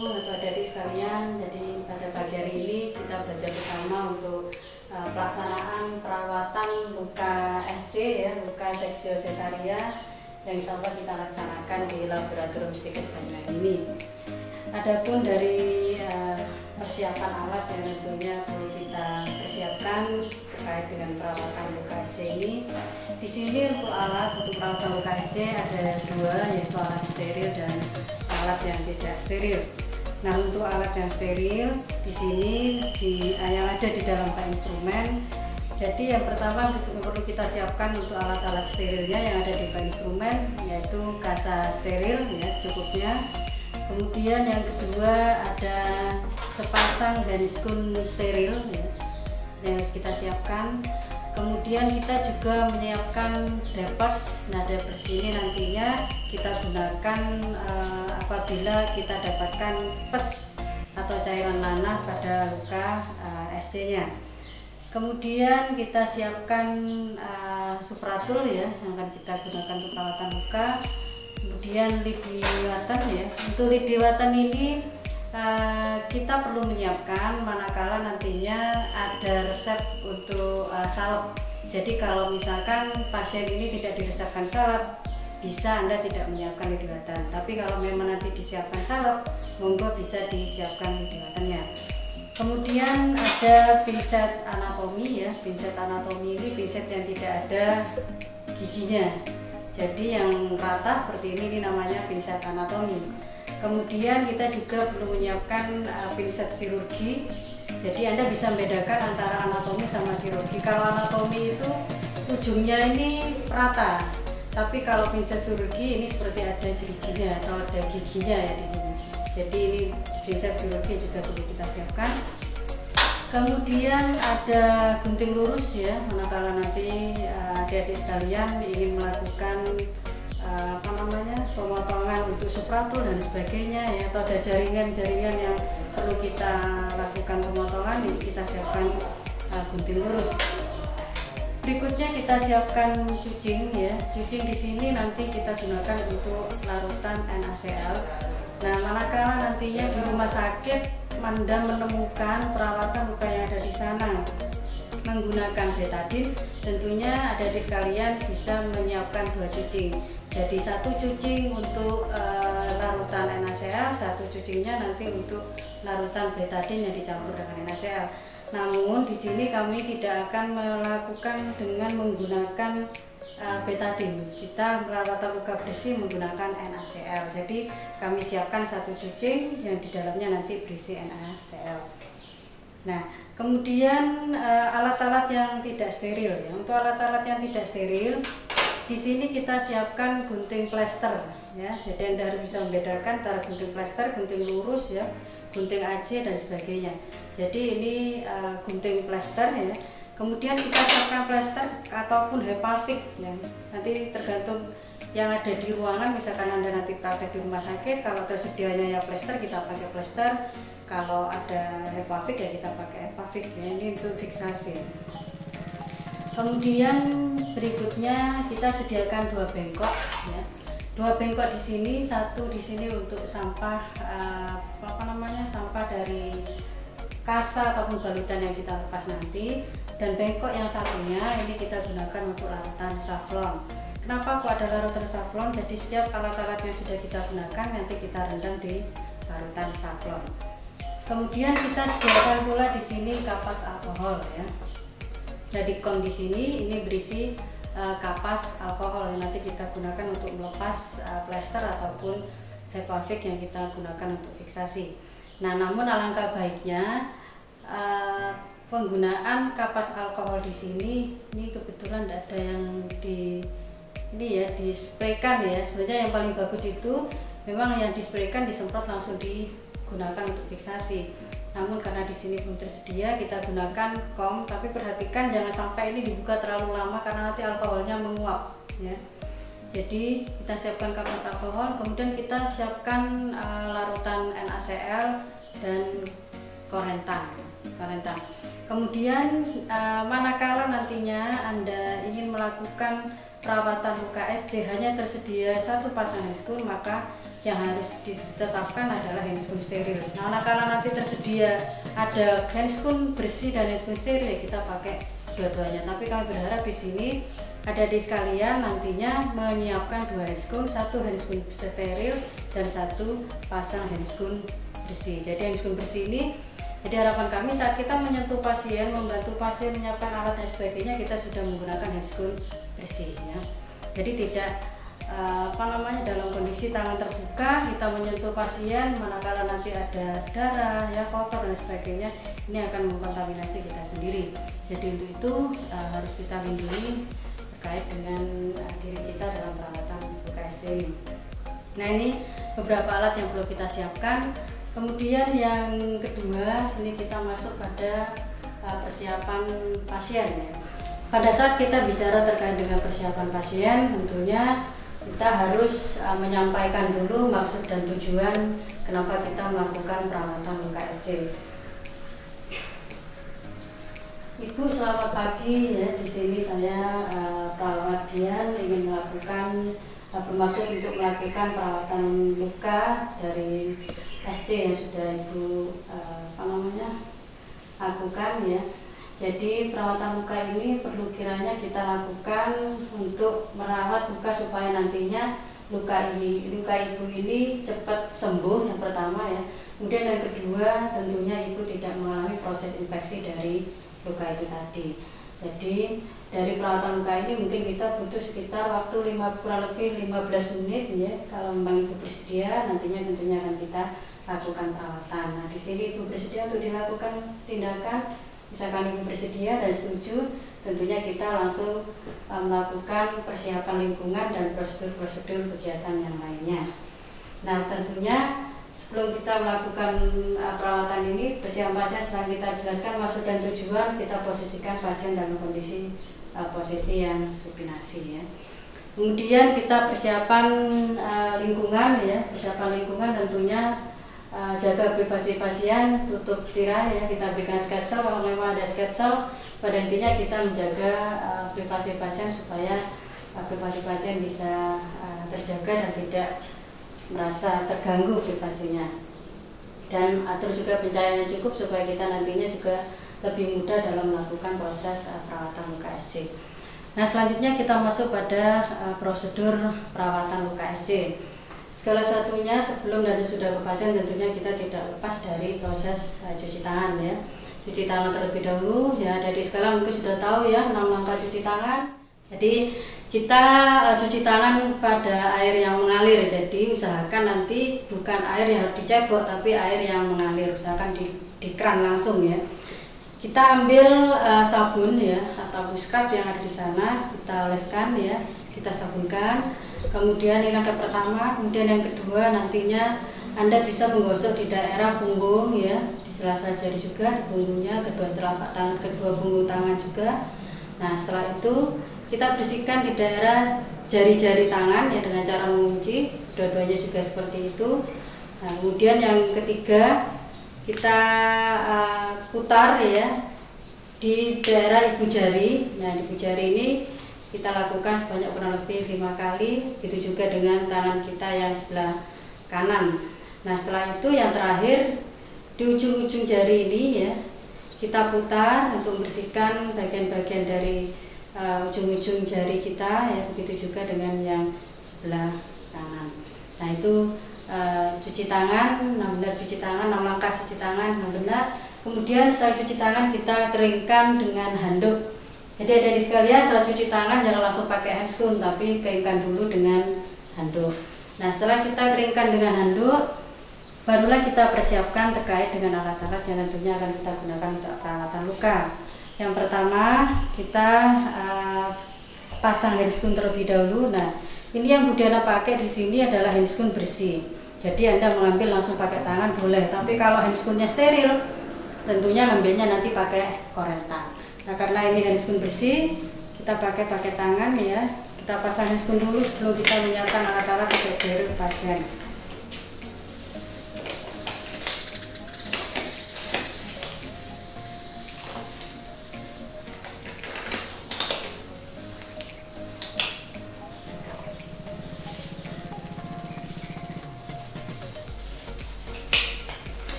ini untuk adik-adik sekalian. Jadi pada pagi hari ini kita belajar bersama untuk pelaksanaan perawatan luka SC, ya, luka seksio caesarea, yang insya Allah kita laksanakan di Laboratorium Stikes Banyuwangi ini. Adapun dari persiapan alat yang tentunya perlu kita persiapkan terkait dengan perawatan luka SC ini, di sini untuk alat untuk perawatan luka SC ada dua, yaitu alat steril dan alat yang tidak steril. Nah, untuk alat yang steril di sini yang ada di dalam instrumen. Jadi yang pertama perlu kita siapkan untuk alat-alat sterilnya yang ada di instrumen, yaitu kasa steril, ya, secukupnya. Kemudian yang kedua ada sepasang gariskun steril, ya, yang harus kita siapkan. Kemudian kita juga menyiapkan dappers. Nah, dappers ini nantinya kita gunakan apabila kita dapatkan pes atau cairan nanah pada luka SC-nya. Kemudian kita siapkan supratul, ya, yang akan kita gunakan untuk perawatan luka. Kemudian lidi watan, ya. Untuk lidi watan ini kita perlu menyiapkan manakala nantinya ada resep untuk salep. Jadi kalau misalkan pasien ini tidak diresepkan salep, bisa Anda tidak menyiapkan lidi watan. Tapi kalau memang nanti disiapkan salep, monggo bisa disiapkan lidi watannya. Kemudian ada pinset anatomi, ya. Pinset anatomi ini pinset yang tidak ada giginya, jadi yang rata seperti ini namanya pinset anatomi. Kemudian kita juga perlu menyiapkan pinset chirurgi. Jadi Anda bisa membedakan antara anatomi sama chirurgi. Kalau anatomi itu ujungnya ini rata, tapi kalau pinset chirurgi ini seperti ada jerijinya atau ada giginya, ya, di sini. Jadi ini pinset chirurgi juga perlu kita siapkan. Kemudian ada gunting lurus, ya, manakala nanti adik-adik sekalian ingin melakukan pemotongan untuk supratul dan sebagainya, ya, atau ada jaringan-jaringan yang perlu kita lakukan pemotongan, ini kita siapkan gunting lurus. Berikutnya kita siapkan cucing, ya. Cucing di sini nanti kita gunakan untuk larutan NaCl. Nah, manakala nantinya di rumah sakit Anda menemukan perawatan luka yang ada di sana menggunakan betadine, tentunya adik-adik sekalian bisa menyiapkan dua cucing. Jadi satu cucing untuk larutan NaCl, satu cucingnya nanti untuk larutan betadine yang dicampur dengan NaCl. Namun di sini kami tidak akan melakukan dengan menggunakan betadine. Kita perawatan luka bersih menggunakan NaCl. Jadi kami siapkan satu cucing yang di dalamnya nanti berisi NaCl. Nah, kemudian alat-alat yang tidak steril, ya. Untuk alat-alat yang tidak steril, di sini kita siapkan gunting plester, ya. Jadi Anda harus bisa membedakan antara gunting plester, gunting lurus, ya, gunting AC dan sebagainya. Jadi ini gunting plester, ya. Kemudian kita siapkan plester ataupun hypafix, ya. Nanti tergantung yang ada di ruangan. Misalkan Anda nanti praktek di rumah sakit, kalau tersedianya ya plester, kita pakai plester. Kalau ada hypafix, ya kita pakai hypafix, ya. Ini untuk fiksasi. Kemudian berikutnya kita sediakan dua bengkok, ya. Dua bengkok di sini, satu di sini untuk sampah sampah dari kasa ataupun balutan yang kita lepas nanti, dan bengkok yang satunya ini kita gunakan untuk larutan Savlon. Kenapa kok ada larutan Savlon? Jadi setiap alat-alat yang sudah kita gunakan nanti kita rendam di larutan Savlon. Kemudian kita sediakan pula di sini kapas alkohol, ya. Jadi kom di sini ini berisi kapas alkohol yang nanti kita gunakan untuk melepas plester ataupun hypafix yang kita gunakan untuk fiksasi. Nah, namun alangkah baiknya penggunaan kapas alkohol di sini ini kebetulan tidak ada yang dispraykan, ya. Sebenarnya yang paling bagus itu memang yang dispraykan, disemprot langsung digunakan untuk fiksasi. Namun karena di sini belum tersedia, kita gunakan kom, tapi perhatikan jangan sampai ini dibuka terlalu lama karena nanti alkoholnya menguap, ya. Jadi kita siapkan kapas alkohol, kemudian kita siapkan larutan NaCl dan korentan. Kemudian manakala nantinya Anda ingin melakukan perawatan luka SC hanya tersedia satu pasang eskun, maka yang harus ditetapkan adalah handskoon steril. Nah, kalau nanti tersedia ada handskoon bersih dan handskoon steril, ya kita pakai dua-duanya. Tapi kami berharap di sini ada di sekalian nantinya menyiapkan dua handskoon, satu handskoon steril dan satu pasang handskoon bersih. Jadi handskoon bersih ini, jadi harapan kami saat kita menyentuh pasien, membantu pasien menyiapkan alat dan sebagainya, kita sudah menggunakan handskoon bersih. Ya. Jadi tidak dalam kondisi tangan terbuka kita menyentuh pasien, manakala nanti ada darah, ya, kotor dan sebagainya, ini akan mengkontaminasi kita sendiri. Jadi untuk itu harus kita lindungi terkait dengan diri kita dalam perawatan luka SC. Nah, ini beberapa alat yang perlu kita siapkan. Kemudian yang kedua, ini kita masuk pada persiapan pasien, ya. Pada saat kita bicara terkait dengan persiapan pasien, tentunya kita harus menyampaikan dulu maksud dan tujuan kenapa kita melakukan perawatan luka SC. Ibu, selamat pagi, ya. Di sini saya perawat Dian ingin melakukan bermaksud untuk melakukan perawatan luka dari SC yang sudah Ibu lakukan, ya. Jadi perawatan luka ini perlu kiranya kita lakukan untuk merawat luka supaya nantinya luka ibu ini cepat sembuh, yang pertama, ya. Kemudian yang kedua, tentunya Ibu tidak mengalami proses infeksi dari luka itu tadi. Jadi dari perawatan luka ini mungkin kita butuh sekitar waktu kurang lebih 15 menit, ya, kalau memang Ibu bersedia, nantinya tentunya akan kita lakukan perawatan. Nah, di sini Ibu bersedia untuk dilakukan tindakan, misalkan Ibu bersedia dan setuju, tentunya kita langsung melakukan persiapan lingkungan dan prosedur-prosedur kegiatan yang lainnya. Nah, tentunya sebelum kita melakukan perawatan ini, persiapan pasien sedang kita jelaskan maksud dan tujuan, kita posisikan pasien dalam kondisi posisi yang supinasi, ya. Kemudian kita persiapan lingkungan, ya. Persiapan lingkungan tentunya jaga privasi pasien, tutup tirai, ya. Kita berikan sketsel kalau memang ada sketsel. Pada intinya kita menjaga privasi pasien supaya privasi pasien bisa terjaga dan tidak merasa terganggu privasinya, dan atur juga pencahayaannya cukup supaya kita nantinya juga lebih mudah dalam melakukan proses perawatan luka SC. Nah, selanjutnya kita masuk pada prosedur perawatan luka SC. Segala sesuatunya sebelum dan sesudah ke pasien tentunya kita tidak lepas dari proses cuci tangan, ya. Cuci tangan terlebih dahulu, ya. Dari segala mungkin sudah tahu, ya, 6 langkah cuci tangan. Jadi kita cuci tangan pada air yang mengalir, jadi usahakan nanti bukan air yang harus dicebok, tapi air yang mengalir, usahakan di keran langsung, ya. Kita ambil sabun, ya, atau buskap yang ada di sana, kita oleskan, ya, kita sabunkan. Kemudian ini langkah pertama, kemudian yang kedua nantinya Anda bisa menggosok di daerah punggung, ya, di sela-sela jari juga, di punggungnya, kedua telapak tangan, kedua punggung tangan juga. Nah, setelah itu kita bersihkan di daerah jari-jari tangan, ya, dengan cara mengunci, dua-duanya juga seperti itu. Nah, kemudian yang ketiga kita putar, ya, di daerah ibu jari. Nah, ibu jari ini kita lakukan sebanyak kurang lebih 5 kali, gitu juga dengan tangan kita yang sebelah kanan. Nah, setelah itu yang terakhir di ujung-ujung jari ini, ya, kita putar untuk membersihkan bagian-bagian dari ujung-ujung jari kita, ya, begitu juga dengan yang sebelah tangan. Nah, itu cuci tangan, nah, benar cuci tangan, 6 langkah cuci tangan, nah, benar. Kemudian setelah cuci tangan kita keringkan dengan handuk. Jadi ada di sekalian, setelah cuci tangan jangan langsung pakai handskoon, tapi keringkan dulu dengan handuk. Nah, setelah kita keringkan dengan handuk, barulah kita persiapkan terkait dengan alat-alat yang tentunya akan kita gunakan untuk perawatan luka. Yang pertama kita pasang handskoon terlebih dahulu. Nah, ini yang Bu Diana pakai di sini adalah handskoon bersih. Jadi Anda mengambil langsung pakai tangan boleh, tapi kalau handscoonnya steril, tentunya ngambilnya nanti pakai koretan. Nah, karena ini handskoon bersih, kita pakai tangan, ya. Kita pasang handskoon dulu sebelum kita menyiapkan alat-alat untuk steril pasien.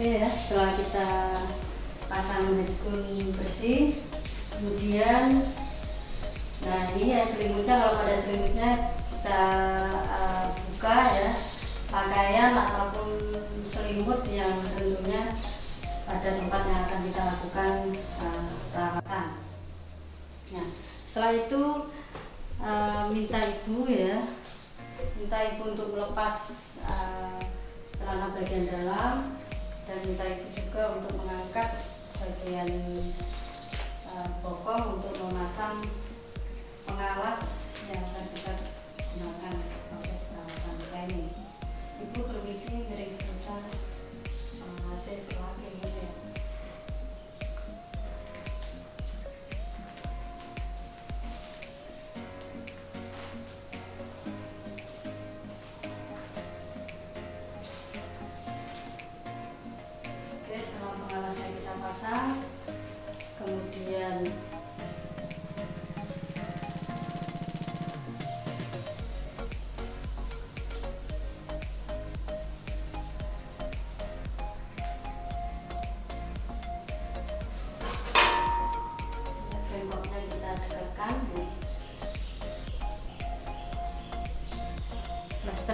Oke ya, setelah kita pasang medis kuning bersih, kemudian nah ini ya selimutnya, kalau pada selimutnya kita buka ya, pakaian ataupun selimut yang tentunya pada tempat yang akan kita lakukan perawatan. Nah setelah itu minta ibu ya, minta ibu untuk melepas celana bagian dalam, dan minta ibu juga untuk mengangkat bagian bokong untuk memasang pengalas yang akan kita gunakan proses perawatan ini. Ibu permisi miring sebentar, hasil perawatan ini.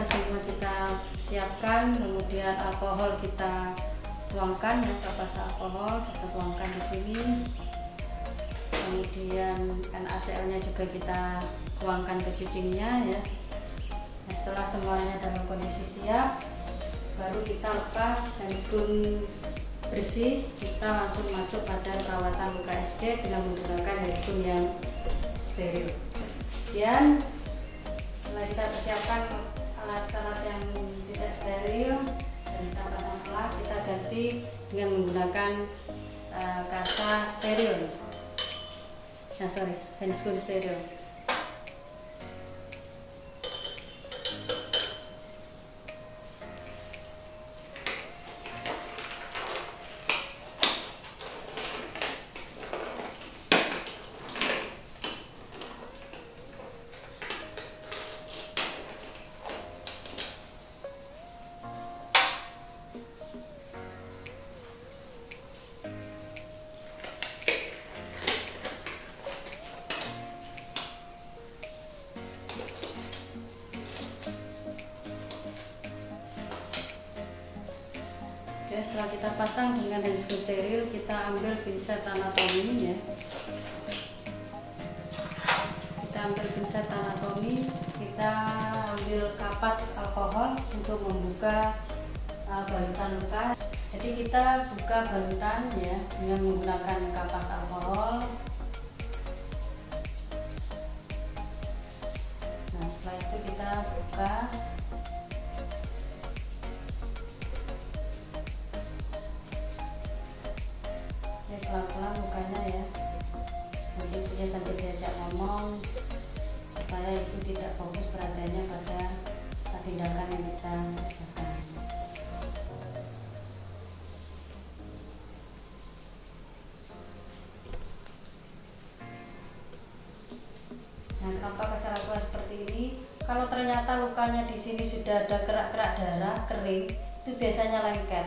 Semua kita siapkan, kemudian alkohol kita tuangkan ya, kapasa alkohol kita tuangkan di sini, kemudian NaCl-nya juga kita tuangkan ke cacingnya ya. Nah, setelah semuanya dalam kondisi siap, baru kita lepas handskun bersih, kita langsung masuk pada perawatan luka SC dengan menggunakan handskun yang steril. Kemudian setelah kita persiapkan alat-alat yang tidak steril dan kita pasang pelat, kita ganti dengan menggunakan kasa steril. Nah sorry, handskun steril. Setelah kita pasang dengan handskun steril, kita ambil pinset anatomi ya. Kita ambil pinset anatomi, kita ambil kapas alkohol untuk membuka balutan luka. Jadi kita buka balutan ya dengan menggunakan kapas alkohol. Nah setelah itu kita buka. Pelan-pelan mukanya ya, mungkin dia sambil diajak ngomong supaya itu tidak fokus perhatiannya pada tindakan yang kita lakukan. Nah tampak secara luas seperti ini. Kalau ternyata lukanya di sini sudah ada kerak-kerak darah kering, itu biasanya lengket.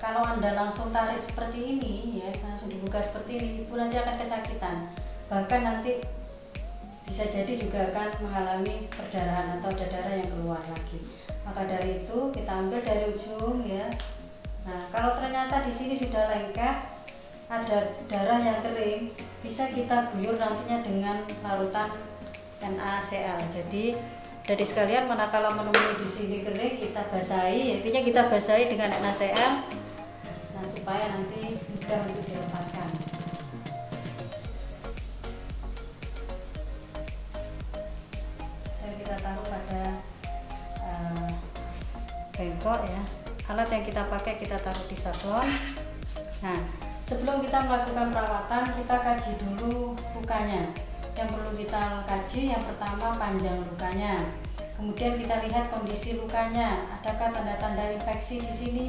Kalau Anda langsung tarik seperti ini ya, langsung dibuka seperti ini, ibu nanti akan kesakitan, bahkan nanti bisa jadi juga akan mengalami perdarahan atau ada darah yang keluar lagi. Maka dari itu kita ambil dari ujung ya. Nah kalau ternyata di sini sudah lengket, ada darah yang kering, bisa kita guyur nantinya dengan larutan NaCl. Jadi dari sekalian, manakala menemui di sini kering, kita basahi, intinya kita basahi dengan NaCl. Nah, supaya nanti mudah untuk dilepaskan. Dan kita taruh pada bengkok ya. Alat yang kita pakai kita taruh di Savlon. Nah, sebelum kita melakukan perawatan, kita kaji dulu lukanya. Yang perlu kita kaji yang pertama panjang lukanya. Kemudian kita lihat kondisi lukanya. Adakah tanda-tanda infeksi di sini?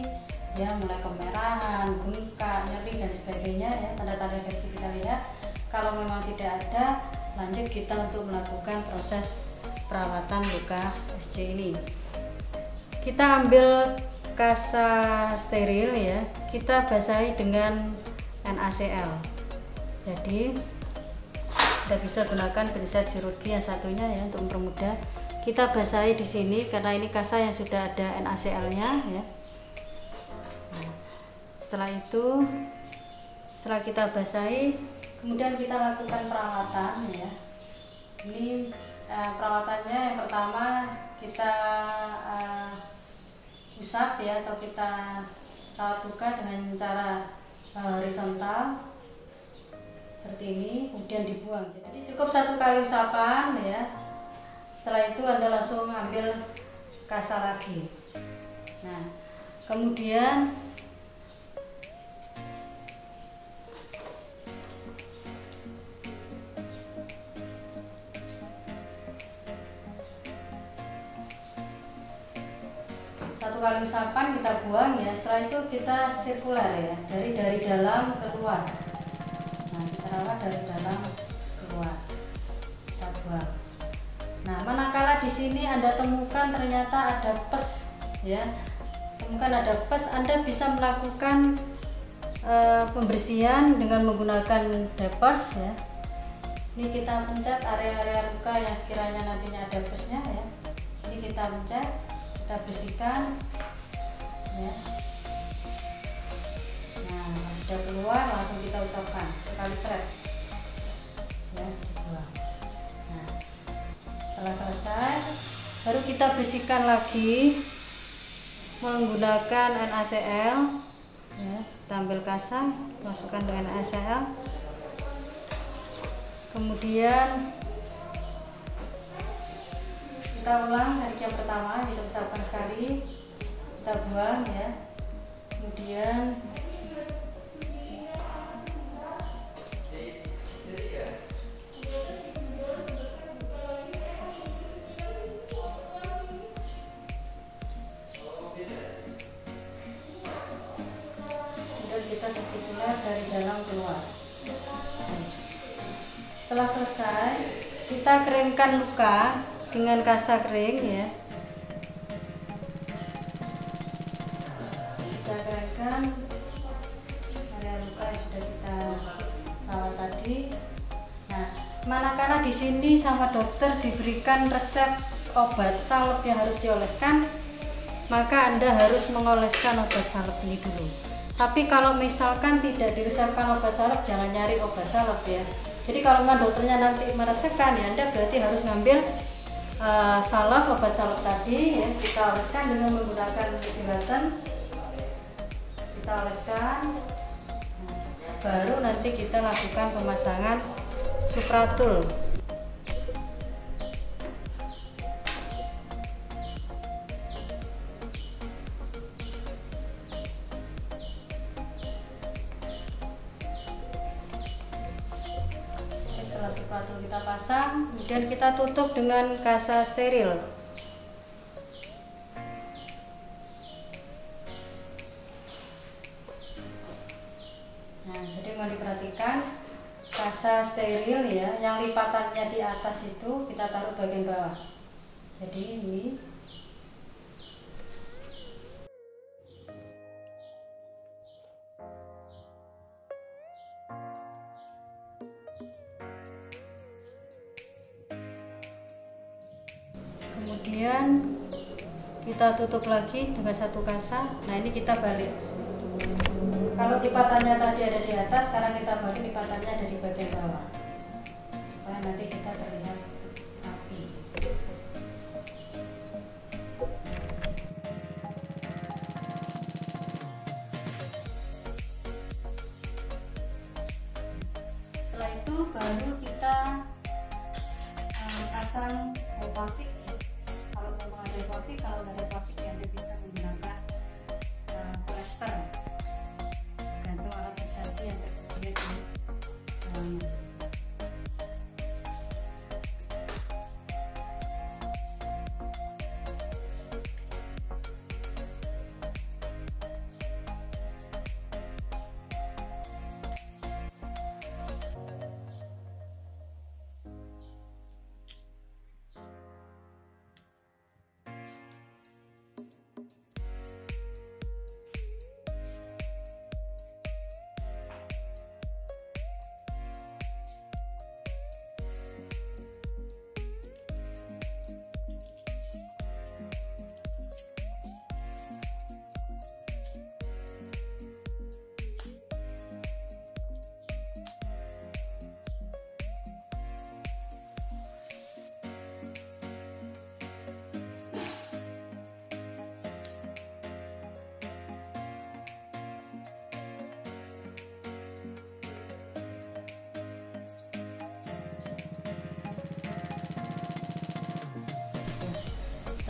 Ya, mulai kemerahan, bengkak, nyeri dan sebagainya ya, tanda-tanda infeksi kita lihat. Kalau memang tidak ada, lanjut kita untuk melakukan proses perawatan luka SC ini. Kita ambil kasa steril ya, kita basahi dengan NaCl. Jadi kita bisa gunakan penyisat chirurgi yang satunya ya untuk mempermudah. Kita basahi di sini karena ini kasa yang sudah ada NaCl-nya ya. Nah, setelah itu, setelah kita basahi, kemudian kita lakukan perawatan ya. Ini perawatannya yang pertama kita usap ya, atau kita rawat luka dengan cara horizontal seperti ini, kemudian dibuang. Jadi cukup 1 kali usapan ya. Setelah itu Anda langsung ambil kasa lagi. Nah, kemudian kali usapan kita buang ya. Setelah itu kita sirkular ya, dari dalam keluar. Nah, kita rawat dari dalam keluar, kita buang. Nah, manakala di sini Anda temukan ternyata ada pes ya, temukan ada pes, Anda bisa melakukan pembersihan dengan menggunakan depers ya. Ini kita pencet area-area luka yang sekiranya nantinya ada pesnya ya, ini kita pencet, kita bersihkan ya. Nah, sudah keluar langsung kita usapkan sekali seret ya, dibuang. Nah, setelah selesai baru kita bersihkan lagi menggunakan NaCl ya, kita ambil kasa, masukkan dengan NaCl, kemudian kita ulang dari yang pertama, kita usapkan sekali, kita buang ya, kemudian kita kasih pula dari dalam keluar. Setelah selesai kita keringkan luka dengan kasa kering ya, kita keringkan area luka yang sudah kita rawat tadi. Nah, manakala di sini sama dokter diberikan resep obat salep yang harus dioleskan, maka Anda harus mengoleskan obat salep ini dulu. Tapi kalau misalkan tidak diresepkan obat salep, jangan nyari obat salep ya. Jadi kalau dokternya nanti meresepkan ya, Anda berarti harus ngambil salep, obat salep tadi ya, kita oleskan dengan menggunakan silatan, kita oleskan. Baru nanti kita lakukan pemasangan supratul. Setelah supratul kita pasang, kemudian kita tutup dengan kasa steril. Nah, jadi mau diperhatikan kasa steril ya, yang lipatannya di atas itu kita taruh bagian bawah. Jadi ini. Kemudian kita tutup lagi dengan 1 kasa. Nah, ini kita balik. Kalau lipatannya tadi ada di atas, sekarang kita balik lipatannya ada di bagian bawah, supaya nanti kita terlihat rapi. Setelah itu baru kita pasang hypafix. Kalau ada topik yang Anda bisa menggunakan plester, gantung alat fiksasi yang tersedia di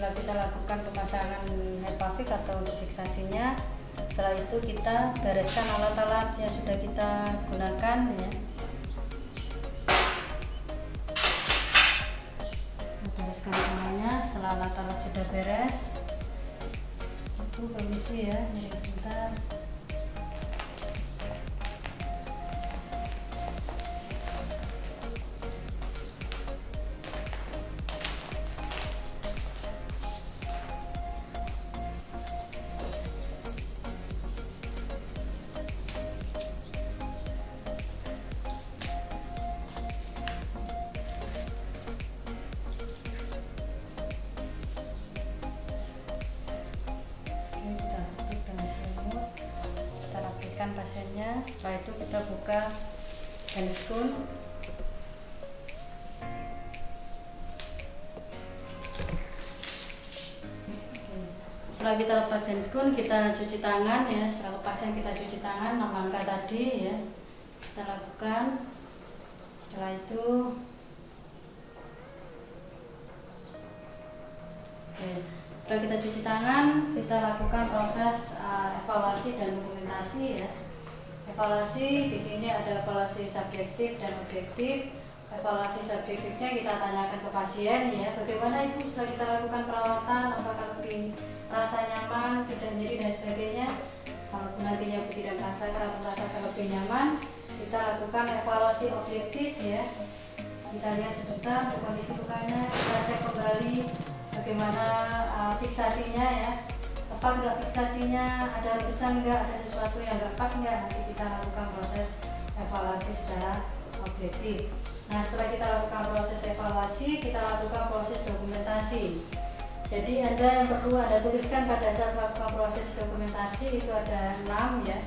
Setelah kita lakukan pemasangan hypafix atau untuk fiksasinya, setelah itu kita bereskan alat-alat yang sudah kita gunakan ya. Bereskan semuanya. Setelah alat-alat sudah beres, aku permisi ya, jadi sebentar. Pasiennya, setelah itu kita buka handskun. Setelah kita lepas handskun, kita cuci tangan ya. Setelah pasien kita cuci tangan 6 langkah tadi ya, kita lakukan. Setelah itu setelah kita cuci tangan, kita lakukan proses evaluasi dan dokumentasi ya. Evaluasi di sini ada evaluasi subjektif dan objektif. Evaluasi subjektifnya kita tanyakan ke pasien ya, bagaimana itu setelah kita lakukan perawatan, apakah lebih rasa nyaman, tidak nyeri dan sebagainya. Walaupun nantinya tidak merasa lebih nyaman, kita lakukan evaluasi objektif ya. Kita lihat sebentar kondisi lukanya, kita cek kembali bagaimana fiksasinya ya, apa enggak fiksasinya, ada rebesan enggak, ada sesuatu yang enggak pas enggak. Nanti kita lakukan proses evaluasi secara objektif. Nah, setelah kita lakukan proses evaluasi, kita lakukan proses dokumentasi. Jadi ada yang perlu Anda tuliskan pada saat melakukan proses dokumentasi itu ada 6 ya.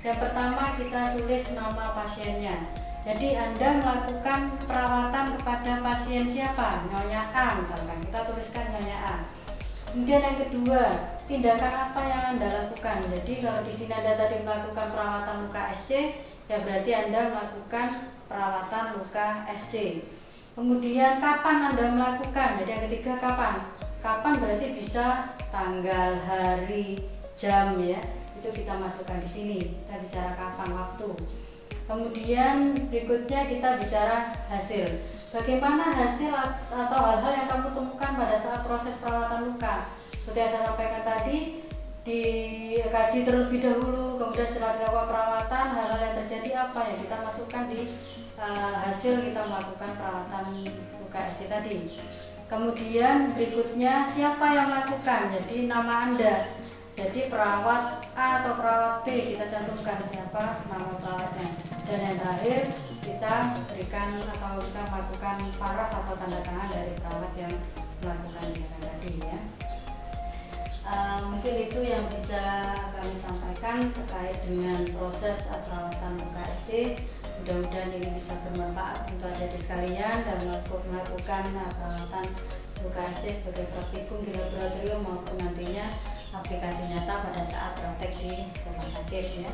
Yang pertama, kita tulis nama pasiennya. Jadi Anda melakukan perawatan kepada pasien siapa? Nyonya A misalkan, kita tuliskan Nyonya A. Kemudian yang kedua, tindakan apa yang Anda lakukan? Jadi kalau di sini Anda tadi melakukan perawatan luka SC, ya berarti Anda melakukan perawatan luka SC. Kemudian kapan Anda melakukan? Jadi yang ketiga, kapan? Kapan berarti bisa tanggal, hari, jam ya. Itu kita masukkan di sini. Kita bicara kapan, waktu. Kemudian berikutnya kita bicara hasil. Bagaimana hasil atau hal-hal yang kamu temukan pada saat proses perawatan luka? Seperti yang saya sampaikan tadi, dikaji terlebih dahulu, kemudian setelah dilakukan perawatan, hal-hal yang terjadi apa yang kita masukkan di hasil kita melakukan perawatan luka SC tadi. Kemudian berikutnya siapa yang melakukan? Jadi nama Anda. Jadi perawat A atau perawat B kita cantumkan siapa nama perawatnya. Dan yang terakhir kita berikan atau kita melakukan paraf atau tanda tangan dari perawat yang melakukan tindakan tadi ya. Mungkin itu yang bisa kami sampaikan terkait dengan proses perawatan luka SC. Mudah-mudahan ini bisa bermanfaat untuk Anda sekalian dan melakukan perawatan luka SC sebagai praktikum di laboratorium maupun nantinya aplikasi nyata pada saat praktek di rumah sakit ya.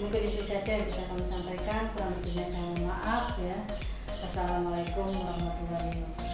Mungkin itu saja yang bisa kami sampaikan, kurang lebihnya saya mohon maaf ya. Wassalamualaikum warahmatullahi wabarakatuh.